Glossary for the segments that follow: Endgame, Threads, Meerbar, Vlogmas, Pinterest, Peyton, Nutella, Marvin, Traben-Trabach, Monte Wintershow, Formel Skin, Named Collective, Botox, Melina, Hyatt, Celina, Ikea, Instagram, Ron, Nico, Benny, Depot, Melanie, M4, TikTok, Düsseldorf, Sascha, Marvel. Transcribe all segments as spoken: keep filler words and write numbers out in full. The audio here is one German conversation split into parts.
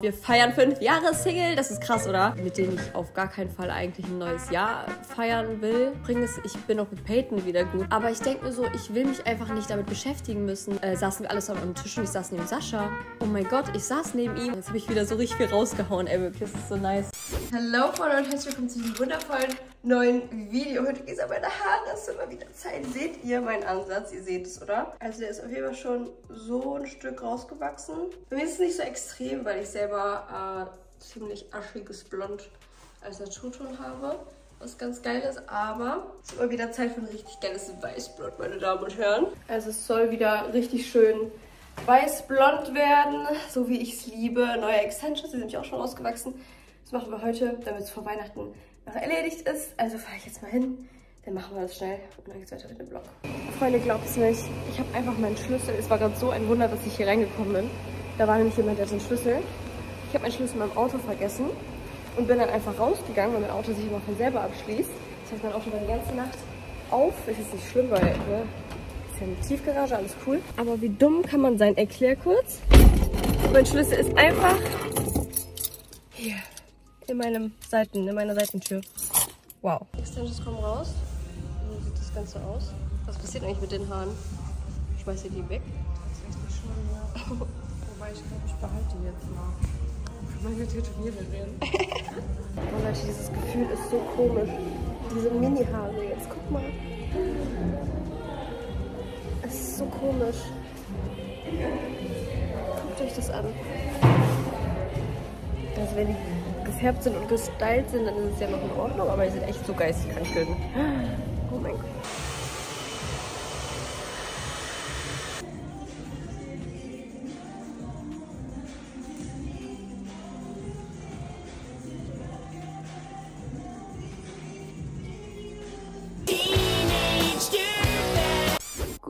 Wir feiern fünf Jahre Single, das ist krass, oder? Mit denen ich auf gar keinen Fall eigentlich ein neues Jahr feiern will. Übrigens, ich bin auch mit Peyton wieder gut. Aber ich denke mir so, ich will mich einfach nicht damit beschäftigen müssen. Äh, saßen wir alles am Tisch und ich saß neben Sascha. Oh mein Gott, ich saß neben ihm. Jetzt habe ich wieder so richtig viel rausgehauen, ey, wirklich, das ist so nice. Hallo Freunde und herzlich willkommen zu diesem wundervollen neuen Video. Heute geht es um meine Haare, es wird mal wieder Zeit. Seht ihr meinen Ansatz? Ihr seht es, oder? Also der ist auf jeden Fall schon so ein Stück rausgewachsen. Bei mir ist es nicht so extrem, weil ich selber War, äh, ziemlich aschiges Blond als Naturton habe, was ganz geil ist, aber es ist immer wieder Zeit für ein richtig geiles Weißblond, meine Damen und Herren. Also es soll wieder richtig schön weißblond werden, so wie ich es liebe. Neue Extensions, die sind ja auch schon ausgewachsen. Das machen wir heute, damit es vor Weihnachten noch erledigt ist. Also fahre ich jetzt mal hin, dann machen wir das schnell und dann geht es weiter mit dem Vlog. Freunde, glaubt es nicht, ich habe einfach meinen Schlüssel. Es war gerade so ein Wunder, dass ich hier reingekommen bin. Da war nämlich jemand, der hat den Schlüssel. Ich habe meinen Schlüssel in meinem Auto vergessen und bin dann einfach rausgegangen, weil mein Auto sich immer von selber abschließt. Das heißt, mein Auto war die ganze Nacht auf. Ist jetzt nicht schlimm, weil ne, ist ja eine Tiefgarage, alles cool. Aber wie dumm kann man sein? Erklär kurz. Mein Schlüssel ist einfach hier in meinem Seiten, in meiner Seitentür. Wow. Extensions kommen raus. So sieht das Ganze aus. Was passiert eigentlich mit den Haaren? Schmeißt ihr die weg? Tatsächlich schon, ja. Wobei ich glaube, ich behalte die jetzt mal. Meine Tätowiererin. Oh Leute, dieses Gefühl ist so komisch. Diese Mini-Haare jetzt, guck mal. Es ist so komisch. Guckt euch das an. Also wenn die gefärbt sind und gestylt sind, dann ist es ja noch in Ordnung, aber die sind echt so geistig anschön. Oh mein Gott.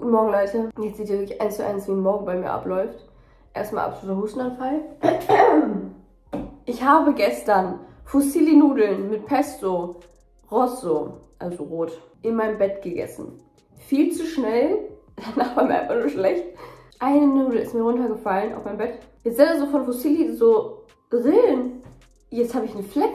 Morgen, Leute. Jetzt seht ihr wirklich eins zu eins, wie morgen bei mir abläuft. Erstmal absoluter Hustenanfall. Ich habe gestern Fusilli-Nudeln mit Pesto Rosso, also rot, in meinem Bett gegessen. Viel zu schnell. Danach war mir einfach nur schlecht. Eine Nudel ist mir runtergefallen auf mein Bett. Jetzt sind da so von Fusilli so Rillen. Jetzt habe ich einen Fleck.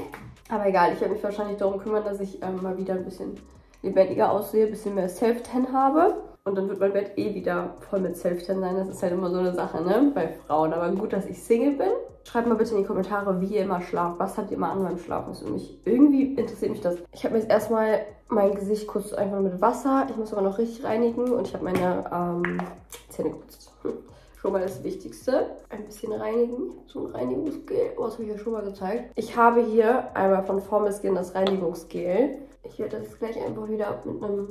Aber egal, ich werde mich wahrscheinlich darum kümmern, dass ich ähm, mal wieder ein bisschen lebendiger aussehe, ein bisschen mehr Self-Tan habe. Und dann wird mein Bett eh wieder voll mit Self-Tan sein. Das ist halt immer so eine Sache, ne? Bei Frauen. Aber gut, dass ich Single bin. Schreibt mal bitte in die Kommentare, wie ihr immer schlaft. Was habt ihr immer an beim Schlafen? Das ist mich, irgendwie interessiert mich das. Ich habe mir jetzt erstmal mein Gesicht kurz einfach mit Wasser. Ich muss aber noch richtig reinigen. Und ich habe meine ähm, Zähne geputzt. Hm. Schon mal das Wichtigste. Ein bisschen reinigen. So ein Reinigungsgel. Oh, das habe ich ja schon mal gezeigt. Ich habe hier einmal von Formel Skin das Reinigungsgel. Ich werde das gleich einfach wieder ab mit einem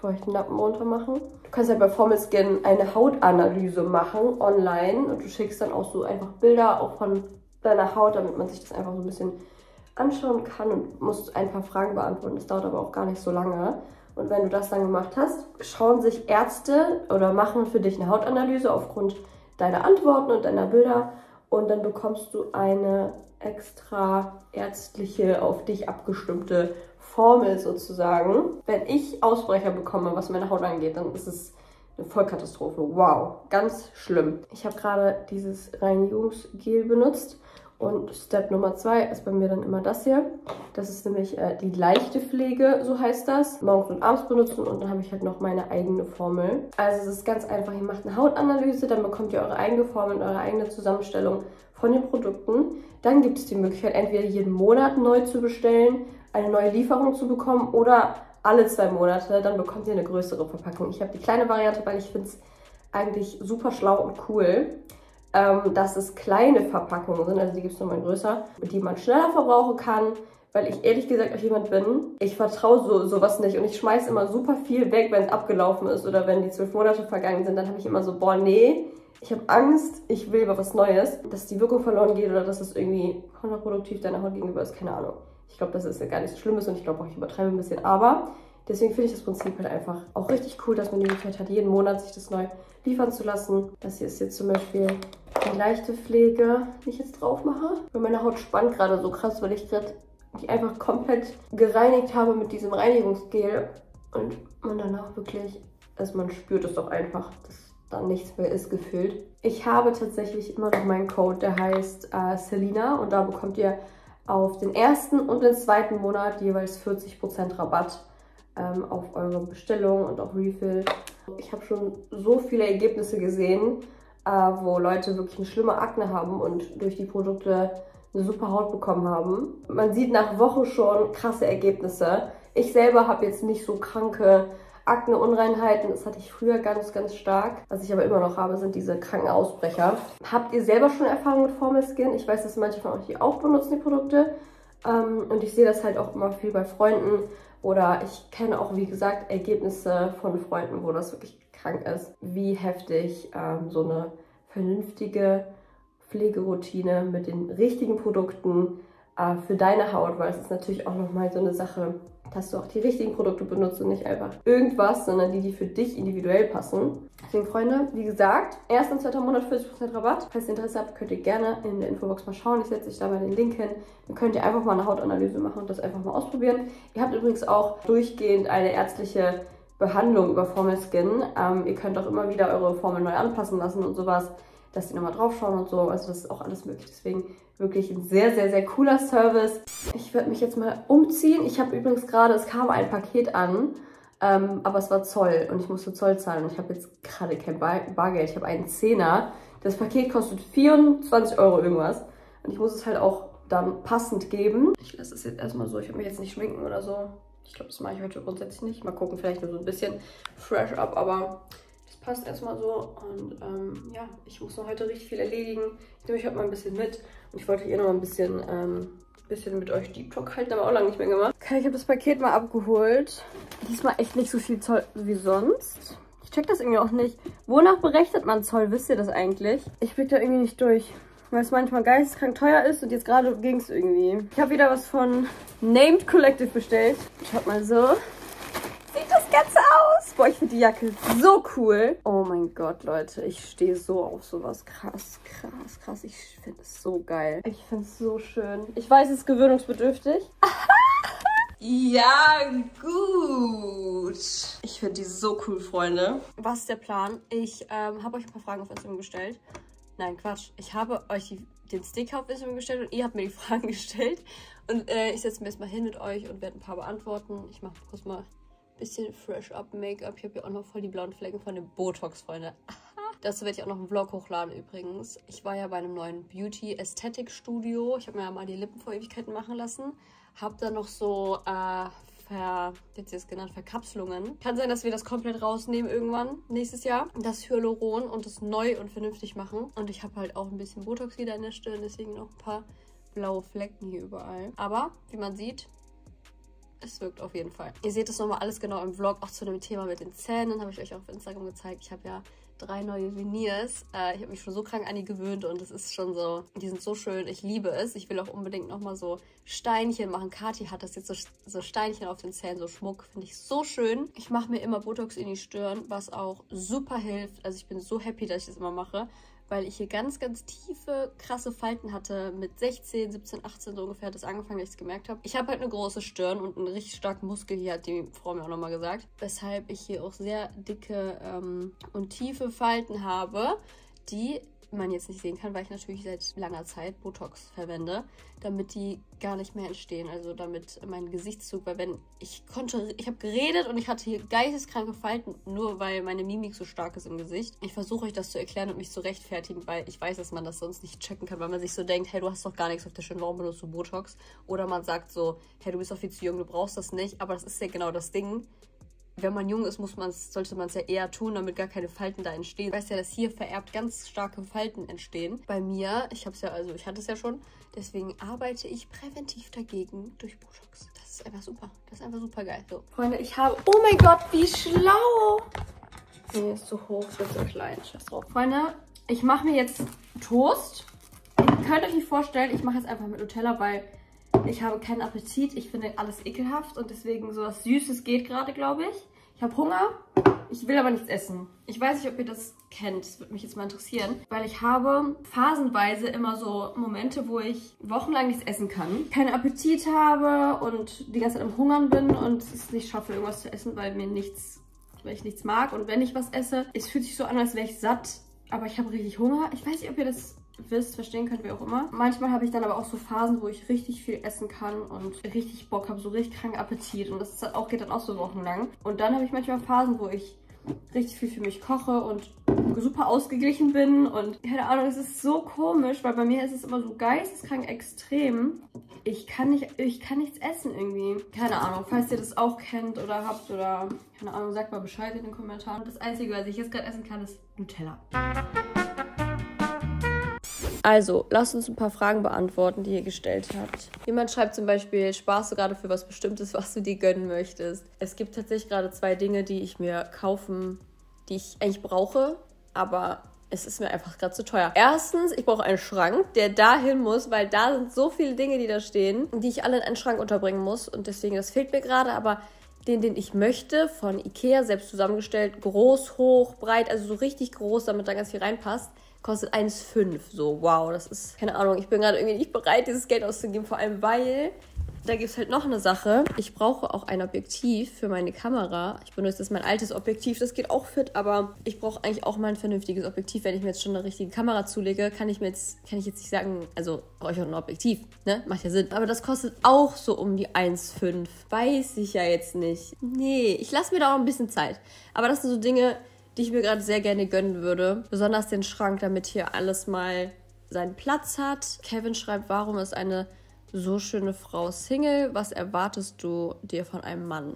feuchten Lappen runter machen. Du kannst halt bei Formel Skin eine Hautanalyse machen online und du schickst dann auch so einfach Bilder auch von deiner Haut, damit man sich das einfach so ein bisschen anschauen kann und musst ein paar Fragen beantworten. Das dauert aber auch gar nicht so lange. Und wenn du das dann gemacht hast, schauen sich Ärzte oder machen für dich eine Hautanalyse aufgrund deiner Antworten und deiner Bilder und dann bekommst du eine extra ärztliche, auf dich abgestimmte Formel sozusagen. Wenn ich Ausbrecher bekomme, was meine Haut angeht, dann ist es eine Vollkatastrophe. Wow, ganz schlimm. Ich habe gerade dieses Reinigungsgel benutzt und Step Nummer zwei ist bei mir dann immer das hier. Das ist nämlich äh, die leichte Pflege, so heißt das. Morgens und abends benutzen und dann habe ich halt noch meine eigene Formel. Also es ist ganz einfach, ihr macht eine Hautanalyse, dann bekommt ihr eure eigene Formel und eure eigene Zusammenstellung von den Produkten. Dann gibt es die Möglichkeit, entweder jeden Monat neu zu bestellen, eine neue Lieferung zu bekommen oder alle zwei Monate, dann bekommt ihr eine größere Verpackung. Ich habe die kleine Variante, weil ich finde es eigentlich super schlau und cool, ähm, dass es kleine Verpackungen sind, also die gibt es nochmal größer, die man schneller verbrauchen kann, weil ich ehrlich gesagt auch jemand bin, ich vertraue so, sowas nicht und ich schmeiße immer super viel weg, wenn es abgelaufen ist oder wenn die zwölf Monate vergangen sind, dann habe ich immer so, boah, nee, ich habe Angst, ich will über was Neues, dass die Wirkung verloren geht oder dass es irgendwie kontraproduktiv deiner Haut gegenüber ist, keine Ahnung. Ich glaube, dass es ja gar nicht so schlimm ist und ich glaube auch, ich übertreibe ein bisschen. Aber deswegen finde ich das Prinzip halt einfach auch richtig cool, dass man die Möglichkeit hat, jeden Monat sich das neu liefern zu lassen. Das hier ist jetzt zum Beispiel die leichte Pflege, die ich jetzt drauf mache. Weil meine Haut spannt gerade so krass, weil ich gerade die einfach komplett gereinigt habe mit diesem Reinigungsgel. Und man danach wirklich, also man spürt es doch einfach, dass und nichts mehr ist gefühlt. Ich habe tatsächlich immer noch meinen Code, der heißt äh, Selina, und da bekommt ihr auf den ersten und den zweiten Monat jeweils vierzig Prozent Rabatt ähm, auf eure Bestellung und auch Refill. Ich habe schon so viele Ergebnisse gesehen, äh, wo Leute wirklich eine schlimme Akne haben und durch die Produkte eine super Haut bekommen haben. Man sieht nach Wochen schon krasse Ergebnisse. Ich selber habe jetzt nicht so kranke Akne-Unreinheiten, das hatte ich früher ganz, ganz stark. Was ich aber immer noch habe, sind diese kranken Ausbrecher. Habt ihr selber schon Erfahrung mit Formel Skin? Ich weiß, dass manche von euch die auch benutzen, die Produkte. Und ich sehe das halt auch immer viel bei Freunden. Oder ich kenne auch, wie gesagt, Ergebnisse von Freunden, wo das wirklich krank ist. Wie heftig ähm, so eine vernünftige Pflegeroutine mit den richtigen Produkten äh, für deine Haut, weil es ist natürlich auch nochmal so eine Sache, dass du auch die richtigen Produkte benutzt und nicht einfach irgendwas, sondern die, die für dich individuell passen. Deswegen, Freunde, wie gesagt, erst und zweiter Monat vierzig Prozent Rabatt. Falls ihr Interesse habt, könnt ihr gerne in der Infobox mal schauen. Ich setze euch da mal den Link hin. Dann könnt ihr einfach mal eine Hautanalyse machen und das einfach mal ausprobieren. Ihr habt übrigens auch durchgehend eine ärztliche Behandlung über Formel Skin. Ähm, ihr könnt auch immer wieder eure Formel neu anpassen lassen und sowas, dass die nochmal drauf schauen und so. Also das ist auch alles möglich. Deswegen wirklich ein sehr, sehr, sehr cooler Service. Ich werde mich jetzt mal umziehen. Ich habe übrigens gerade, es kam ein Paket an, ähm, aber es war Zoll und ich musste Zoll zahlen. Und ich habe jetzt gerade kein Bar Bargeld. Ich habe einen Zehner. Das Paket kostet vierundzwanzig Euro irgendwas. Und ich muss es halt auch dann passend geben. Ich lasse es jetzt erstmal so. Ich werde mich jetzt nicht schminken oder so. Ich glaube, das mache ich heute grundsätzlich nicht. Mal gucken, vielleicht nur so ein bisschen fresh up, aber passt erstmal so und ähm, ja, ich muss noch heute richtig viel erledigen. Ich nehme euch heute mal ein bisschen mit und ich wollte hier noch mal ein bisschen, ähm, bisschen mit euch Deep Talk halten, aber auch lange nicht mehr gemacht. Okay, ich habe das Paket mal abgeholt. Diesmal echt nicht so viel Zoll wie sonst. Ich check das irgendwie auch nicht. Wonach berechnet man Zoll? Wisst ihr das eigentlich? Ich blick da irgendwie nicht durch, weil es manchmal geisteskrank teuer ist und jetzt gerade ging es irgendwie. Ich habe wieder was von Named Collective bestellt. Schaut mal so. Sieht das Ganze aus? Boah, ich finde die Jacke so cool. Oh mein Gott, Leute. Ich stehe so auf sowas. Krass, krass, krass. Ich finde es so geil. Ich finde es so schön. Ich weiß, es ist gewöhnungsbedürftig. Ja, gut. Ich finde die so cool, Freunde. Was ist der Plan? Ich ähm, habe euch ein paar Fragen auf Instagram gestellt. Nein, Quatsch. Ich habe euch die, den Sticker auf Instagram gestellt und ihr habt mir die Fragen gestellt. Und äh, ich setze mir jetzt mal hin mit euch und werde ein paar beantworten. Ich mache kurz mal bisschen Fresh-Up-Make-up. Ich habe ja auch noch voll die blauen Flecken von dem Botox, Freunde. Dazu werde ich auch noch einen Vlog hochladen übrigens. Ich war ja bei einem neuen Beauty-Ästhetik-Studio. Ich habe mir ja mal die Lippen vor Ewigkeiten machen lassen. Habe dann noch so, äh, ver... wie hat sie das genannt? Verkapselungen. Kann sein, dass wir das komplett rausnehmen irgendwann, nächstes Jahr. Das Hyaluron und das neu und vernünftig machen. Und ich habe halt auch ein bisschen Botox wieder in der Stirn, deswegen noch ein paar blaue Flecken hier überall. Aber, wie man sieht, es wirkt auf jeden Fall. Ihr seht das nochmal alles genau im Vlog, auch zu dem Thema mit den Zähnen, habe ich euch auch auf Instagram gezeigt. Ich habe ja drei neue Veneers. Äh, ich habe mich schon so krank an die gewöhnt und es ist schon so, die sind so schön, ich liebe es. Ich will auch unbedingt nochmal so Steinchen machen. Kathi hat das jetzt so, so Steinchen auf den Zähnen, so Schmuck, finde ich so schön. Ich mache mir immer Botox in die Stirn, was auch super hilft. Also ich bin so happy, dass ich das immer mache, weil ich hier ganz, ganz tiefe, krasse Falten hatte. Mit sechzehn, siebzehn, achtzehn so ungefähr hat das angefangen, dass ich es gemerkt habe. Ich habe halt eine große Stirn und einen richtig starken Muskel hier, hat die Frau mir auch nochmal gesagt. Weshalb ich hier auch sehr dicke ähm, und tiefe Falten habe, die man jetzt nicht sehen kann, weil ich natürlich seit langer Zeit Botox verwende, damit die gar nicht mehr entstehen, also damit mein Gesichtszug, weil wenn ich konnte, ich habe geredet und ich hatte hier geisteskranke Falten, nur weil meine Mimik so stark ist im Gesicht. Ich versuche euch das zu erklären und mich zu rechtfertigen, weil ich weiß, dass man das sonst nicht checken kann, weil man sich so denkt, hey, du hast doch gar nichts auf der Stirn, warum benutzt du Botox? Oder man sagt so, hey, du bist doch viel zu jung, du brauchst das nicht, aber das ist ja genau das Ding. Wenn man jung ist, muss man's, sollte man es ja eher tun, damit gar keine Falten da entstehen. Ich weiß ja, dass hier vererbt ganz starke Falten entstehen. Bei mir, ich habe es ja, also ich hatte es ja schon, deswegen arbeite ich präventiv dagegen durch Botox. Das ist einfach super. Das ist einfach super geil. So. Freunde, ich habe. Oh mein Gott, wie schlau! Nee, ist zu hoch, ist zu klein. Scheiß drauf. Freunde, ich mache mir jetzt Toast. Ihr könnt euch nicht vorstellen, ich mache jetzt einfach mit Nutella, weil ich habe keinen Appetit, ich finde alles ekelhaft und deswegen sowas Süßes geht gerade, glaube ich. Ich habe Hunger, ich will aber nichts essen. Ich weiß nicht, ob ihr das kennt, das würde mich jetzt mal interessieren, weil ich habe phasenweise immer so Momente, wo ich wochenlang nichts essen kann, keinen Appetit habe und die ganze Zeit am Hungern bin und es nicht schaffe, irgendwas zu essen, weil mir nichts weil ich nichts mag. Und wenn ich was esse, es fühlt sich so an, als wäre ich satt, aber ich habe richtig Hunger. Ich weiß nicht, ob ihr das wisst, verstehen könnt, wie auch immer. Manchmal habe ich dann aber auch so Phasen, wo ich richtig viel essen kann und richtig Bock habe, so richtig kranken Appetit. Und das ist halt auch, geht dann auch so wochenlang. Und dann habe ich manchmal Phasen, wo ich richtig viel für mich koche und super ausgeglichen bin und keine Ahnung, es ist so komisch, weil bei mir ist es immer so geisteskrank extrem. Ich kann nicht, ich kann nichts essen irgendwie. Keine Ahnung, falls ihr das auch kennt oder habt oder keine Ahnung, sagt mal Bescheid in den Kommentaren. Das Einzige, was ich jetzt gerade essen kann, ist Nutella. Also, lasst uns ein paar Fragen beantworten, die ihr gestellt habt. Jemand schreibt zum Beispiel, sparst du gerade für was Bestimmtes, was du dir gönnen möchtest? Es gibt tatsächlich gerade zwei Dinge, die ich mir kaufen, die ich eigentlich brauche, aber es ist mir einfach gerade zu teuer. Erstens, ich brauche einen Schrank, der dahin muss, weil da sind so viele Dinge, die da stehen, die ich alle in einen Schrank unterbringen muss und deswegen, das fehlt mir gerade, aber den, den ich möchte, von Ikea selbst zusammengestellt, groß, hoch, breit, also so richtig groß, damit da ganz viel reinpasst, kostet eins Komma fünf. So, wow, das ist, keine Ahnung, ich bin gerade irgendwie nicht bereit, dieses Geld auszugeben, vor allem, weil da gibt es halt noch eine Sache. Ich brauche auch ein Objektiv für meine Kamera. Ich benutze jetzt mein altes Objektiv, das geht auch fit, aber ich brauche eigentlich auch mal ein vernünftiges Objektiv. Wenn ich mir jetzt schon eine richtige Kamera zulege, kann ich mir jetzt, kann ich jetzt nicht sagen, also brauche ich auch ein Objektiv, ne? Macht ja Sinn. Aber das kostet auch so um die eins Komma fünf. Weiß ich ja jetzt nicht. Nee, ich lasse mir da auch ein bisschen Zeit. Aber das sind so Dinge, die ich mir gerade sehr gerne gönnen würde. Besonders den Schrank, damit hier alles mal seinen Platz hat. Kevin schreibt, warum ist eine so schöne Frau Single? Was erwartest du dir von einem Mann?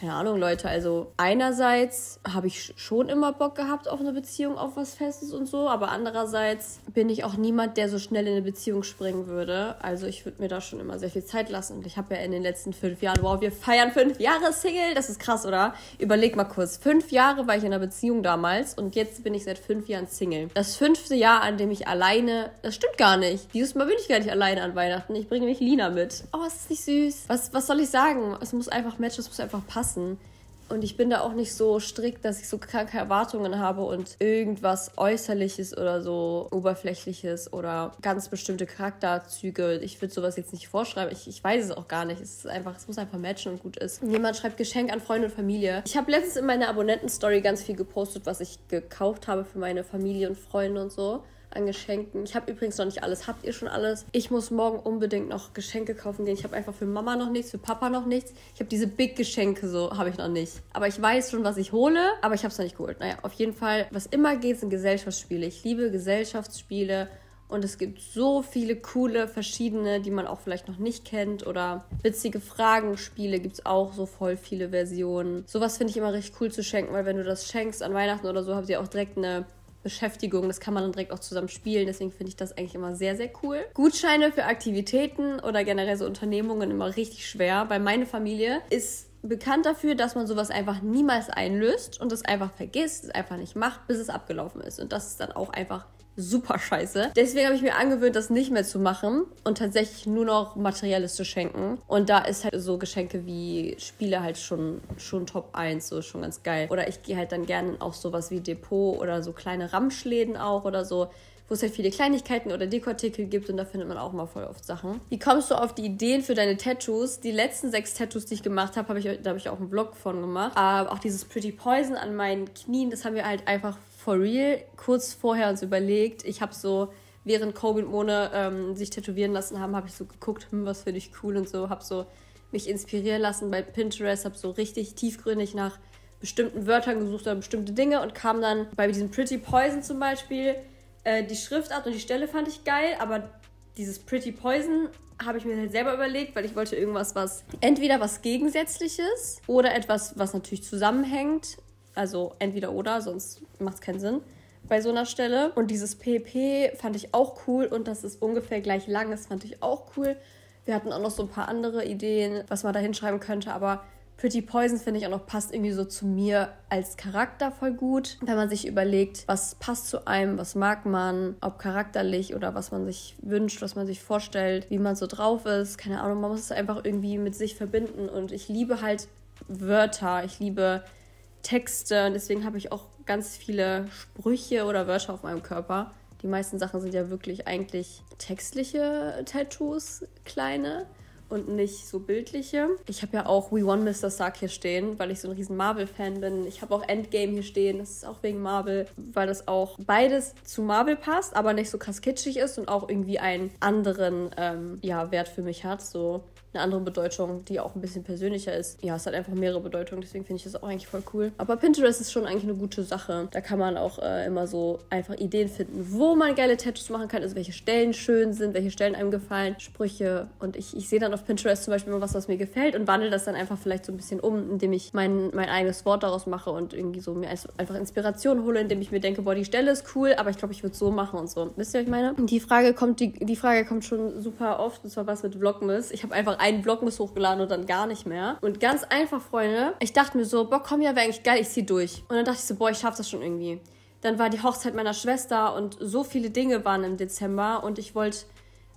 Keine Ahnung, Leute. Also einerseits habe ich schon immer Bock gehabt auf eine Beziehung, auf was Festes und so. Aber andererseits bin ich auch niemand, der so schnell in eine Beziehung springen würde. Also ich würde mir da schon immer sehr viel Zeit lassen. Und ich habe ja in den letzten fünf Jahren, wow, wir feiern fünf Jahre Single. Das ist krass, oder? Überleg mal kurz. Fünf Jahre war ich in einer Beziehung damals und jetzt bin ich seit fünf Jahren Single. Das fünfte Jahr, an dem ich alleine... Das stimmt gar nicht. Dieses Mal bin ich gar nicht alleine an Weihnachten. Ich bringe mich Lina mit. Oh, ist das nicht süß? Was, was soll ich sagen? Es muss einfach matchen, es muss einfach passen. Und ich bin da auch nicht so strikt, dass ich so kranke Erwartungen habe und irgendwas Äußerliches oder so Oberflächliches oder ganz bestimmte Charakterzüge. Ich würde sowas jetzt nicht vorschreiben. Ich, ich weiß es auch gar nicht. Es ist einfach, es muss einfach matchen und gut ist. Jemand schreibt Geschenk an Freunde und Familie. Ich habe letztens in meiner Abonnenten-Story ganz viel gepostet, was ich gekauft habe für meine Familie und Freunde und so. An Geschenken. Ich habe übrigens noch nicht alles. Habt ihr schon alles? Ich muss morgen unbedingt noch Geschenke kaufen gehen. Ich habe einfach für Mama noch nichts, für Papa noch nichts. Ich habe diese Big-Geschenke so, habe ich noch nicht. Aber ich weiß schon, was ich hole, aber ich habe es noch nicht geholt. Naja, auf jeden Fall, was immer geht, sind Gesellschaftsspiele. Ich liebe Gesellschaftsspiele und es gibt so viele coole, verschiedene, die man auch vielleicht noch nicht kennt oder witzige Fragenspiele gibt es auch so voll viele Versionen. Sowas finde ich immer richtig cool zu schenken, weil wenn du das schenkst an Weihnachten oder so, habt ihr auch direkt eine Beschäftigung, das kann man dann direkt auch zusammen spielen, deswegen finde ich das eigentlich immer sehr, sehr cool. Gutscheine für Aktivitäten oder generell so Unternehmungen immer richtig schwer, weil meine Familie ist bekannt dafür, dass man sowas einfach niemals einlöst und das einfach vergisst, es einfach nicht macht, bis es abgelaufen ist und das ist dann auch einfach super scheiße. Deswegen habe ich mir angewöhnt, das nicht mehr zu machen und tatsächlich nur noch Materielles zu schenken. Und da ist halt so Geschenke wie Spiele halt schon, schon Top eins, so schon ganz geil. Oder ich gehe halt dann gerne auf sowas wie Depot oder so kleine Ramschläden auch oder so, wo es halt viele Kleinigkeiten oder Dekoartikel gibt und da findet man auch mal voll oft Sachen. Wie kommst du auf die Ideen für deine Tattoos? Die letzten sechs Tattoos, die ich gemacht habe, hab ich, da habe ich auch einen Vlog von gemacht. Aber auch dieses Pretty Poison an meinen Knien, das haben wir halt einfach for real kurz vorher uns überlegt. Ich habe so, während Kobe und Mone ähm, sich tätowieren lassen haben, habe ich so geguckt, hm, was finde ich cool und so. Habe so mich inspirieren lassen bei Pinterest, habe so richtig tiefgründig nach bestimmten Wörtern gesucht oder bestimmte Dinge und kam dann bei diesem Pretty Poison zum Beispiel. Äh, die Schriftart und die Stelle fand ich geil, aber dieses Pretty Poison habe ich mir halt selber überlegt, weil ich wollte irgendwas, was entweder was Gegensätzliches oder etwas, was natürlich zusammenhängt. Also entweder oder, sonst macht es keinen Sinn bei so einer Stelle. Und dieses P P fand ich auch cool und dass es ungefähr gleich lang ist, fand ich auch cool. Wir hatten auch noch so ein paar andere Ideen, was man da hinschreiben könnte, aber Pretty Poison finde ich auch noch passt irgendwie so zu mir als Charakter voll gut. Wenn man sich überlegt, was passt zu einem, was mag man, ob charakterlich oder was man sich wünscht, was man sich vorstellt, wie man so drauf ist. Keine Ahnung, man muss es einfach irgendwie mit sich verbinden und ich liebe halt Wörter, ich liebe Texte und deswegen habe ich auch ganz viele Sprüche oder Wörter auf meinem Körper. Die meisten Sachen sind ja wirklich eigentlich textliche Tattoos, kleine. und nicht so bildliche. Ich habe ja auch We Won Mister Stark hier stehen, weil ich so ein riesen Marvel-Fan bin. Ich habe auch Endgame hier stehen, das ist auch wegen Marvel, weil das auch beides zu Marvel passt, aber nicht so krass kitschig ist und auch irgendwie einen anderen ähm, ja, Wert für mich hat, so eine andere Bedeutung, die auch ein bisschen persönlicher ist. Ja, es hat einfach mehrere Bedeutungen, deswegen finde ich das auch eigentlich voll cool. Aber Pinterest ist schon eigentlich eine gute Sache. Da kann man auch äh, immer so einfach Ideen finden, wo man geile Tattoos machen kann, also welche Stellen schön sind, welche Stellen einem gefallen, Sprüche. Und ich, ich sehe dann auf Pinterest zum Beispiel immer was, was mir gefällt und wandle das dann einfach vielleicht so ein bisschen um, indem ich mein, mein eigenes Wort daraus mache und irgendwie so mir einfach Inspiration hole, indem ich mir denke, boah, die Stelle ist cool, aber ich glaube, ich würde es so machen und so. Wisst ihr, was ich meine? Die Frage kommt, die, die Frage kommt schon super oft, und zwar was mit Vlogmas. Ich habe einfach einen Vlogmas hochgeladen und dann gar nicht mehr. Und ganz einfach, Freunde, ich dachte mir so, boah, komm, ja, wäre eigentlich geil, ich zieh durch. Und dann dachte ich so, boah, ich schaff das schon irgendwie. Dann war die Hochzeit meiner Schwester und so viele Dinge waren im Dezember und ich wollte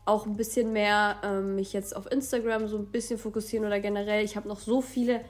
auch ein bisschen mehr ähm, mich jetzt auf Instagram so ein bisschen fokussieren oder generell. Ich habe noch so viele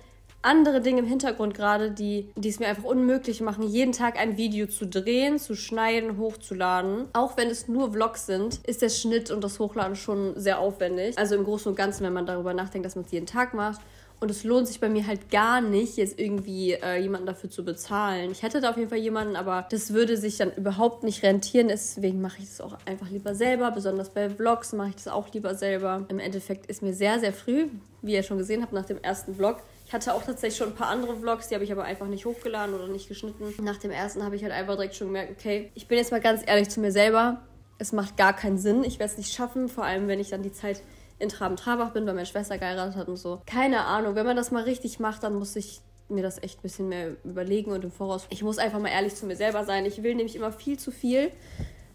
andere Dinge im Hintergrund gerade, die, die es mir einfach unmöglich machen, jeden Tag ein Video zu drehen, zu schneiden, hochzuladen. Auch wenn es nur Vlogs sind, ist der Schnitt und das Hochladen schon sehr aufwendig. Also im Großen und Ganzen, wenn man darüber nachdenkt, dass man es jeden Tag macht. Und es lohnt sich bei mir halt gar nicht, jetzt irgendwie äh, jemanden dafür zu bezahlen. Ich hätte da auf jeden Fall jemanden, aber das würde sich dann überhaupt nicht rentieren. Deswegen mache ich das auch einfach lieber selber. Besonders bei Vlogs mache ich das auch lieber selber. Im Endeffekt ist mir sehr, sehr früh, wie ihr schon gesehen habt, nach dem ersten Vlog. Ich hatte auch tatsächlich schon ein paar andere Vlogs, die habe ich aber einfach nicht hochgeladen oder nicht geschnitten. Nach dem ersten habe ich halt einfach direkt schon gemerkt, okay, ich bin jetzt mal ganz ehrlich zu mir selber. Es macht gar keinen Sinn. Ich werde es nicht schaffen, vor allem wenn ich dann die Zeit in Traben-Trabach bin, weil meine Schwester geheiratet hat und so. Keine Ahnung, wenn man das mal richtig macht, dann muss ich mir das echt ein bisschen mehr überlegen und im Voraus. Ich muss einfach mal ehrlich zu mir selber sein. Ich will nämlich immer viel zu viel,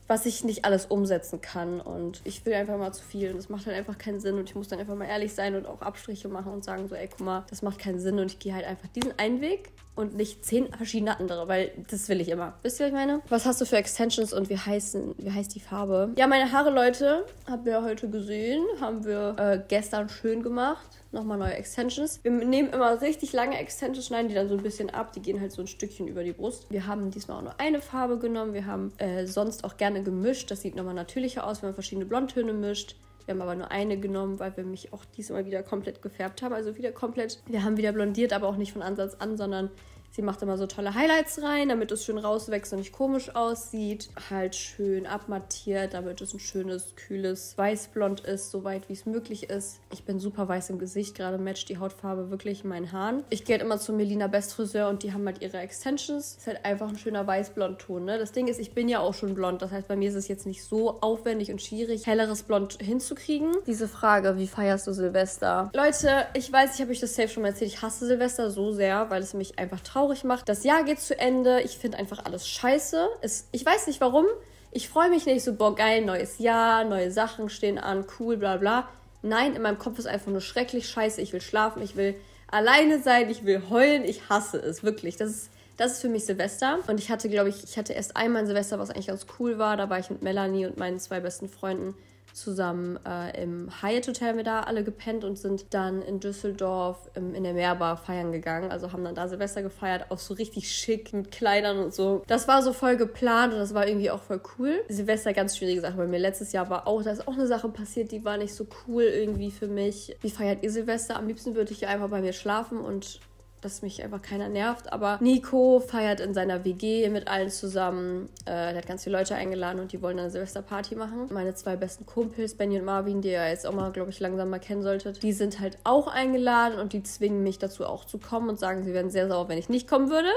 was ich nicht alles umsetzen kann und ich will einfach mal zu viel und es macht halt einfach keinen Sinn und ich muss dann einfach mal ehrlich sein und auch Abstriche machen und sagen so, ey, guck mal, das macht keinen Sinn und ich gehe halt einfach diesen einen Weg und nicht zehn verschiedene andere, weil das will ich immer. Wisst ihr, was ich meine? Was hast du für Extensions und wie heißt, wie heißt die Farbe? Ja, meine Haare, Leute, habt ihr heute gesehen, haben wir äh, gestern schön gemacht. Nochmal neue Extensions. Wir nehmen immer richtig lange Extensions, schneiden die dann so ein bisschen ab. Die gehen halt so ein Stückchen über die Brust. Wir haben diesmal auch nur eine Farbe genommen. Wir haben äh, sonst auch gerne gemischt. Das sieht nochmal natürlicher aus, wenn man verschiedene Blondtöne mischt. Wir haben aber nur eine genommen, weil wir mich auch diesmal wieder komplett gefärbt haben. Also wieder komplett. Wir haben wieder blondiert, aber auch nicht von Ansatz an, sondern sie macht immer so tolle Highlights rein, damit es schön rauswächst und nicht komisch aussieht. Halt schön abmattiert, damit es ein schönes, kühles Weißblond ist, soweit wie es möglich ist. Ich bin super weiß im Gesicht, gerade matcht die Hautfarbe wirklich meinen Haaren. Ich gehe halt immer zu Melina Best Friseur und die haben halt ihre Extensions. Ist halt einfach ein schöner Weißblondton, ne? Das Ding ist, ich bin ja auch schon blond, das heißt, bei mir ist es jetzt nicht so aufwendig und schwierig, helleres Blond hinzukriegen. Diese Frage, wie feierst du Silvester? Leute, ich weiß, ich habe euch das safe schon mal erzählt, ich hasse Silvester so sehr, weil es mich einfach traurig macht. Das Jahr geht zu Ende. Ich finde einfach alles scheiße. Es, ich weiß nicht warum. Ich freue mich nicht so, boah, geil, neues Jahr, neue Sachen stehen an, cool, bla bla. Nein, in meinem Kopf ist einfach nur schrecklich scheiße. Ich will schlafen, ich will alleine sein, ich will heulen. Ich hasse es, wirklich. Das ist, das ist für mich Silvester. Und ich hatte, glaube ich, ich hatte erst einmal ein Silvester, was eigentlich ganz cool war. Da war ich mit Melanie und meinen zwei besten Freunden zusammen äh, im Hyatt Hotel mit da alle gepennt und sind dann in Düsseldorf im, in der Meerbar feiern gegangen. Also haben dann da Silvester gefeiert, auch so richtig schick mit Kleidern und so. Das war so voll geplant und das war irgendwie auch voll cool. Silvester, ganz schwierige Sache bei mir. Letztes Jahr war auch, da ist auch eine Sache passiert, die war nicht so cool irgendwie für mich. Wie feiert ihr Silvester? Am liebsten würde ich einfach bei mir schlafen und dass mich einfach keiner nervt, aber Nico feiert in seiner W G mit allen zusammen. Äh, der hat ganz viele Leute eingeladen und die wollen eine Silvesterparty machen. Meine zwei besten Kumpels, Benny und Marvin, die ihr jetzt auch mal, glaube ich, langsam mal kennen solltet, die sind halt auch eingeladen und die zwingen mich dazu auch zu kommen und sagen, sie wären sehr sauer, wenn ich nicht kommen würde.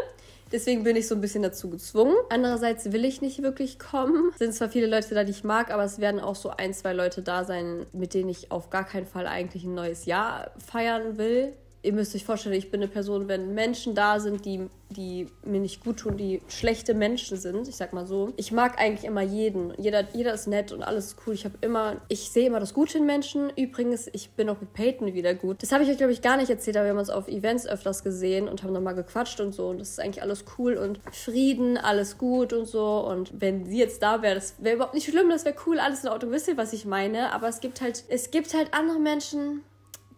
Deswegen bin ich so ein bisschen dazu gezwungen. Andererseits will ich nicht wirklich kommen. Es sind zwar viele Leute da, die ich mag, aber es werden auch so ein, zwei Leute da sein, mit denen ich auf gar keinen Fall eigentlich ein neues Jahr feiern will. Ihr müsst euch vorstellen, ich bin eine Person, wenn Menschen da sind, die, die mir nicht gut tun, die schlechte Menschen sind, ich sag mal so. Ich mag eigentlich immer jeden. Jeder, jeder ist nett und alles ist cool. Ich habe immer, ich sehe immer das Gute in Menschen. Übrigens, ich bin auch mit Peyton wieder gut. Das habe ich euch, glaube ich, gar nicht erzählt, aber wir haben uns auf Events öfters gesehen und haben nochmal gequatscht und so. Und das ist eigentlich alles cool und Frieden, alles gut und so. Und wenn sie jetzt da wäre, das wäre überhaupt nicht schlimm, das wäre cool, alles in Ordnung. Wisst ihr, was ich meine? Aber es gibt halt, es gibt halt andere Menschen,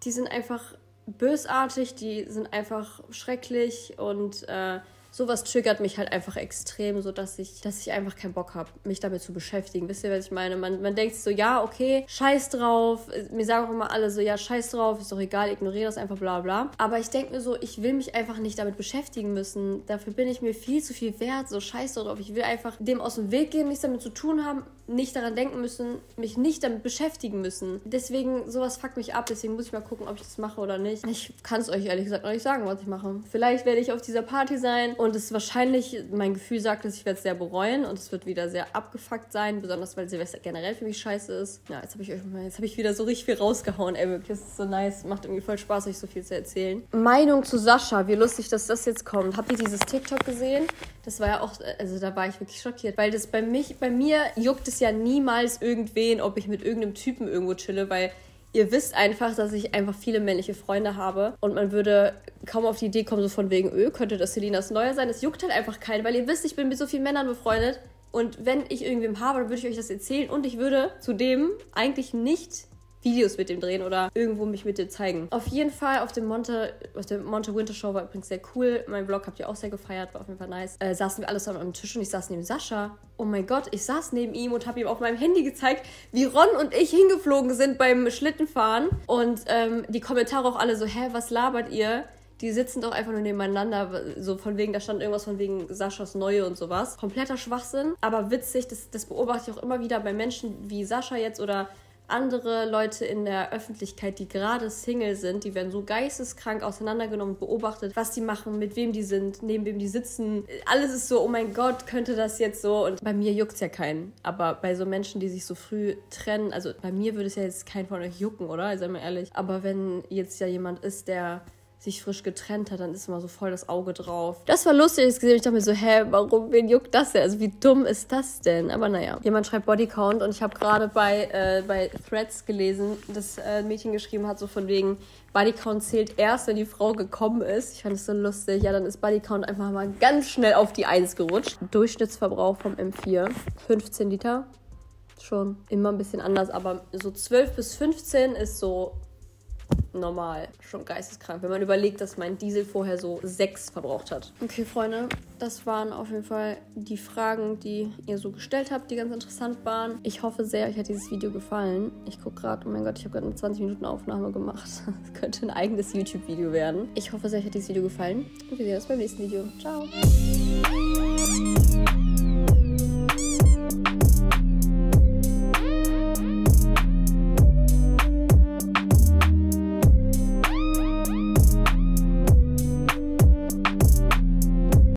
die sind einfach bösartig, die sind einfach schrecklich und äh, sowas triggert mich halt einfach extrem, sodass ich, dass ich einfach keinen Bock habe, mich damit zu beschäftigen. Wisst ihr, was ich meine? Man, man denkt so, ja, okay, scheiß drauf. Mir sagen auch immer alle so, ja, scheiß drauf, ist doch egal, ignoriere das einfach, bla bla. Aber ich denke mir so, ich will mich einfach nicht damit beschäftigen müssen. Dafür bin ich mir viel zu viel wert, so scheiß drauf. Ich will einfach dem aus dem Weg gehen, nichts damit zu tun haben, nicht daran denken müssen, mich nicht damit beschäftigen müssen. Deswegen, sowas fuckt mich ab. Deswegen muss ich mal gucken, ob ich das mache oder nicht. Ich kann es euch ehrlich gesagt noch nicht sagen, was ich mache. Vielleicht werde ich auf dieser Party sein und es wahrscheinlich, mein Gefühl sagt es, ich werde es sehr bereuen und es wird wieder sehr abgefuckt sein, besonders weil Silvester generell für mich scheiße ist. Ja, jetzt habe ich euch mal, jetzt habe ich wieder so richtig viel rausgehauen, ey, wirklich, das ist so nice. Macht irgendwie voll Spaß, euch so viel zu erzählen. Meinung zu Sascha, wie lustig, dass das jetzt kommt. Habt ihr dieses TikTok gesehen? Das war ja auch, also da war ich wirklich schockiert, weil das bei mich, bei mir juckt es ja niemals irgendwen, ob ich mit irgendeinem Typen irgendwo chille, weil ihr wisst einfach, dass ich einfach viele männliche Freunde habe und man würde kaum auf die Idee kommen, so von wegen, öh, könnte das Selinas Neuer sein? Das juckt halt einfach keinen, weil ihr wisst, ich bin mit so vielen Männern befreundet und wenn ich irgendwem habe, dann würde ich euch das erzählen und ich würde zudem eigentlich nicht Videos mit dem drehen oder irgendwo mich mit dem zeigen. Auf jeden Fall auf dem Monte, auf dem Monte Wintershow war übrigens sehr cool. Mein Vlog habt ihr auch sehr gefeiert, war auf jeden Fall nice. Äh, saßen wir alles an einem Tisch und ich saß neben Sascha. Oh mein Gott, ich saß neben ihm und habe ihm auf meinem Handy gezeigt, wie Ron und ich hingeflogen sind beim Schlittenfahren. Und ähm, die Kommentare auch alle so, hä, was labert ihr? Die sitzen doch einfach nur nebeneinander, so von wegen, da stand irgendwas von wegen Saschas Neue und sowas. Kompletter Schwachsinn, aber witzig, das, das beobachte ich auch immer wieder bei Menschen wie Sascha jetzt oder andere Leute in der Öffentlichkeit, die gerade Single sind, die werden so geisteskrank auseinandergenommen und beobachtet, was die machen, mit wem die sind, neben wem die sitzen. Alles ist so, oh mein Gott, könnte das jetzt so? Und bei mir juckt es ja keinen. Aber bei so Menschen, die sich so früh trennen, also bei mir würde es ja jetzt keinen von euch jucken, oder? Seien wir ehrlich. Aber wenn jetzt ja jemand ist, der sich frisch getrennt hat, dann ist immer so voll das Auge drauf. Das war lustig, ich dachte mir so, hä, warum, wen juckt das denn? Also wie dumm ist das denn? Aber naja. Jemand schreibt Bodycount und ich habe gerade bei, äh, bei Threads gelesen, dass äh, ein Mädchen geschrieben hat, so von wegen, Bodycount zählt erst, wenn die Frau gekommen ist. Ich fand es so lustig. Ja, dann ist Bodycount einfach mal ganz schnell auf die eins gerutscht. Durchschnittsverbrauch vom M vier, fünfzehn Liter. Schon immer ein bisschen anders, aber so zwölf bis fünfzehn ist so normal. Schon geisteskrank, wenn man überlegt, dass mein Diesel vorher so sechs verbraucht hat. Okay, Freunde, das waren auf jeden Fall die Fragen, die ihr so gestellt habt, die ganz interessant waren. Ich hoffe sehr, euch hat dieses Video gefallen. Ich gucke gerade, oh mein Gott, ich habe gerade eine zwanzig Minuten Aufnahme gemacht. Das könnte ein eigenes YouTube-Video werden. Ich hoffe sehr, euch hat dieses Video gefallen und wir sehen uns beim nächsten Video. Ciao!